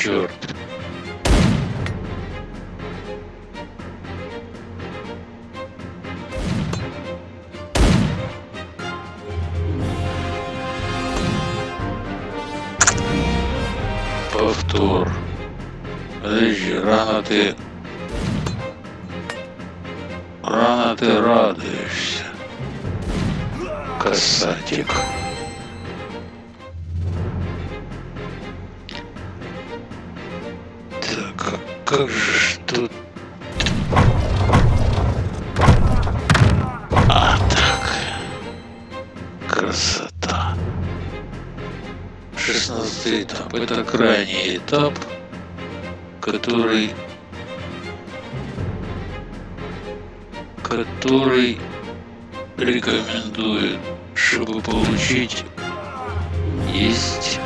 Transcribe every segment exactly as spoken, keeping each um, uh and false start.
черт! Повтор. Подожди, рано ты... Рано ты радуешься, касатик. Так, а как же тут... А, так. Красота. Шестнадцатый этап. Это крайний этап, который... который рекомендую, чтобы получить, есть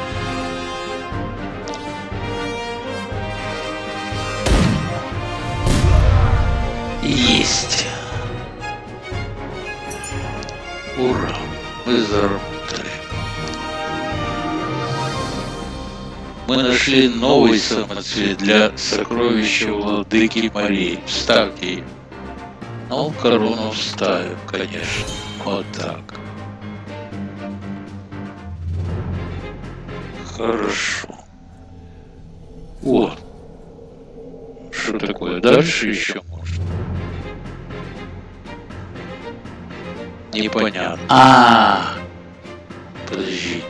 есть ура, мы заработали, мы нашли новый самоцвет для сокровища владыки морей. Вставьте. Ну, корону вставим, конечно. Вот так. Хорошо. Вот. Что такое? Дальше еще можно? Непонятно. А-а-а! Подождите.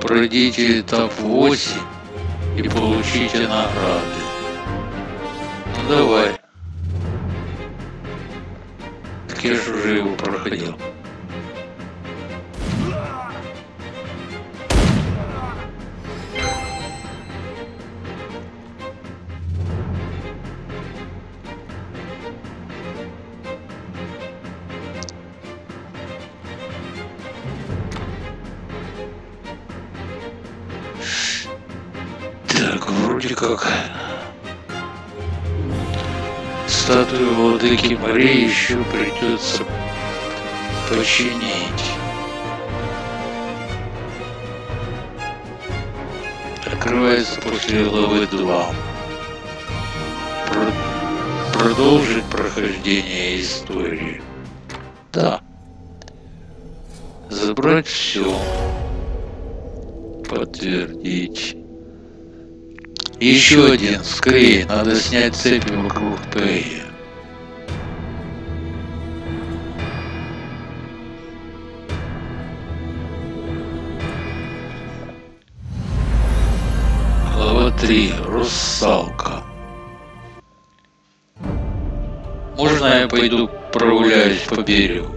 Пройдите этап восемь. И получите награды. Ну давай. Так я же уже его проходил. Вроде как статую владыки морей еще придется починить. Открывается после главы два. Про... Продолжить прохождение истории. Да. Забрать все. Подтвердить. Еще один, скорее, надо снять цепи вокруг Пэя. Глава три. Русалка. Можно я пойду прогуляюсь по берегу?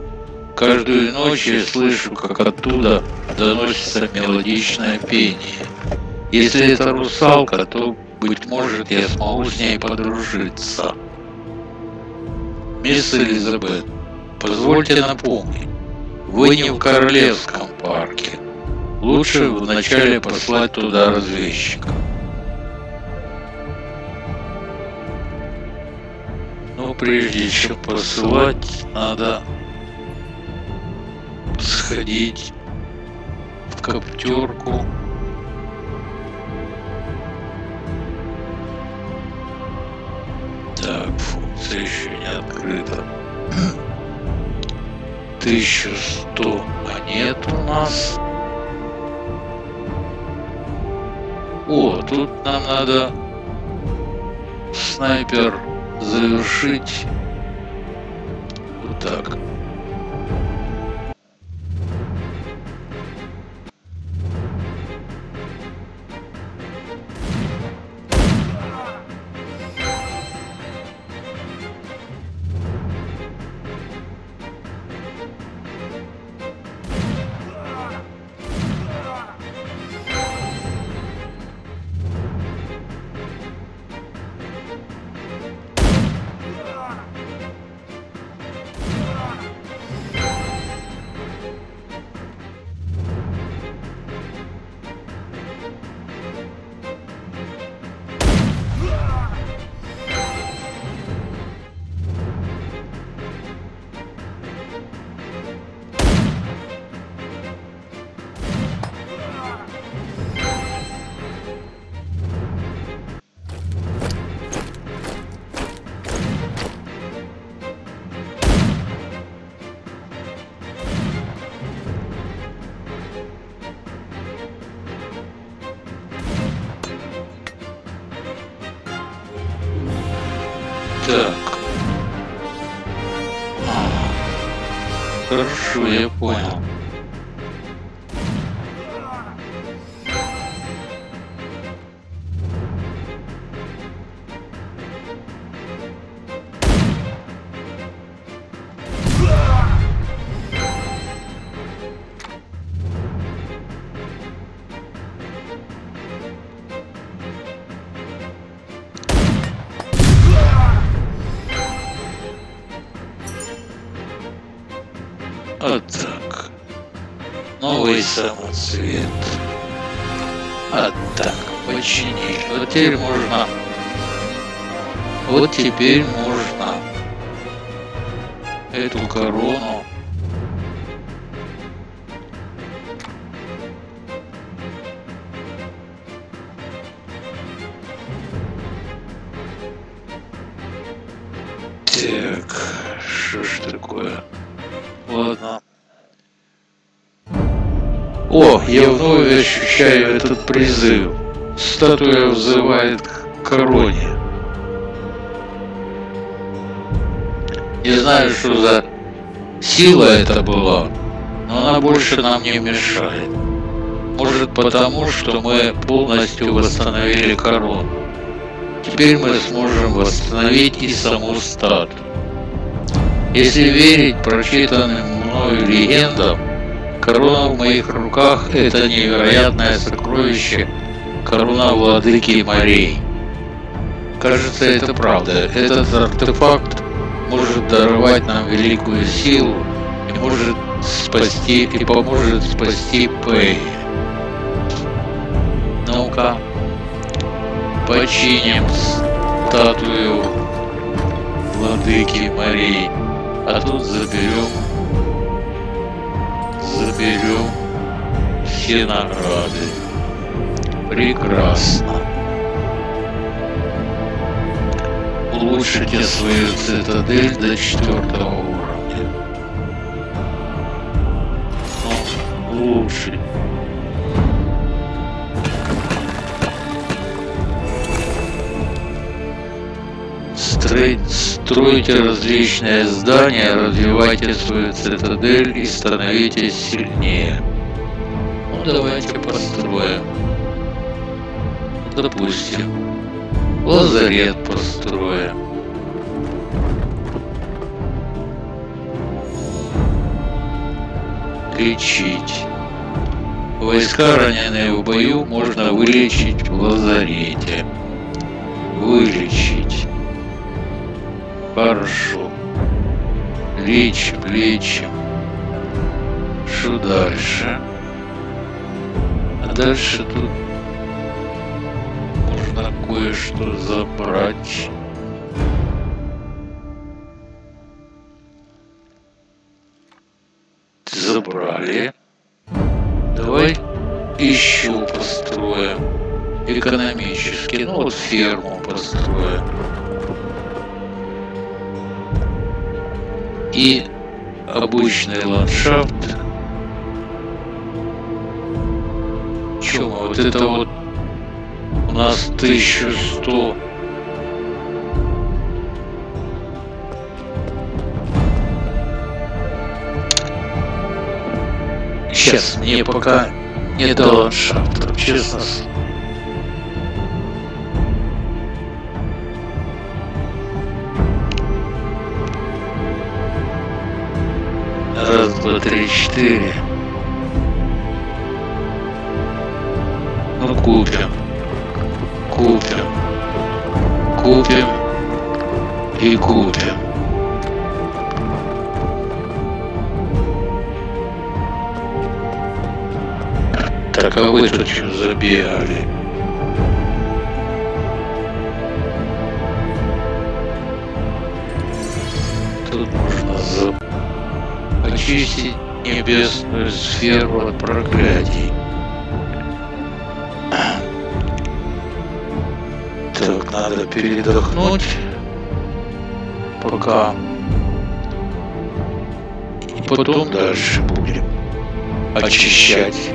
Каждую ночь я слышу, как оттуда доносится мелодичное пение. Если это русалка, то, быть может, я смогу с ней подружиться. Мисс Элизабет, позвольте напомнить, вы не в Королевском парке. Лучше вначале послать туда разведчика. Но прежде чем посылать, надо сходить в коптерку. Так, функция еще не открыта. тысяча сто монет у нас. О, тут нам надо снайпер завершить. Вот так. Come on. Так. Хорошо, я понял. А так, новый самоцвет. А так, починили. Вот теперь можно. Вот теперь можно эту корону. Так, что ж такое? Ладно. О, я вновь ощущаю этот призыв. Статуя взывает к короне. Не знаю, что за сила это была, но она больше нам не мешает. Может потому, что мы полностью восстановили корону. Теперь мы сможем восстановить и саму статую. Если верить прочитанным мною легендам, корона в моих руках – это невероятное сокровище, корона владыки морей. Кажется, это правда. Этот артефакт может даровать нам великую силу и может спасти и поможет спасти Пэй. Ну-ка, починим статую владыки морей. А тут заберем, заберем все награды. Прекрасно. Улучшите свою цитадель до четвертого уровня. Ну, улучшить. Стройте различные здания, развивайте свою цитадель и становитесь сильнее. Ну давайте построим. Допустим, лазарет построим. Лечить. Войска, раненые в бою, можно вылечить в лазарете. Вылечить. Хорошо. Лечим, лечим. Что дальше? А дальше тут можно кое-что забрать. Забрали. Давай еще построим. Экономически. Ну вот ферму построим. И обычный ландшафт. Чё, вот это вот у нас тысяча сто. Сейчас мне пока не до ландшафта, честно. Раз, два, три, четыре. Ну, купим. Купим. Купим. И купим. Так, а вы тут что забегали? Тут можно забегать. Очистить небесную сферу от проклятий. Так, надо передохнуть. Пока. И потом дальше будем очищать.